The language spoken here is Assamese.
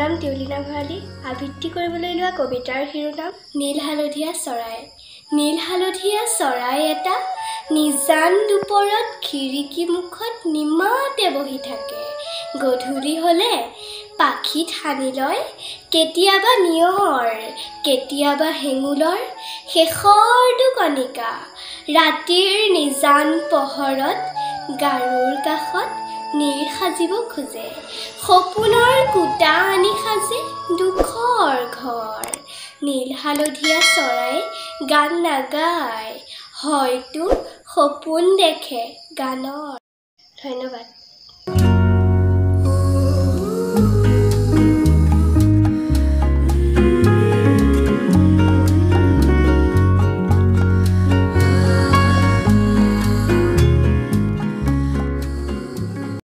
নাম তিউলিনা ভৰালী। আবৃত্তি কৰিবলৈ লোৱা কবিতাৰ শিৰোনাম নীল হালধীয়া চৰাই। নীল হালধীয়া চৰাই এটা নিজান দুপৰত খিৰিকী মুখত নিমাতে বহি থাকে। গধূলি হ'লে পাখি ঠানি লয়, কেতিয়াবা নিয়ৰ, কেতিয়াবা হেঙুলৰ শেষৰ দুকণিকা। ৰাতিৰ নিজান পোহৰত গাৰুৰ কাষত নীল সাজিব খোজে, সপোনৰ কুটা আনি সাজে দুখৰ ঘৰ। নীল হালধীয়া চৰাই গান নাগায়, হয়তো সপোন দেখে গানৰ। ধন্যবাদ।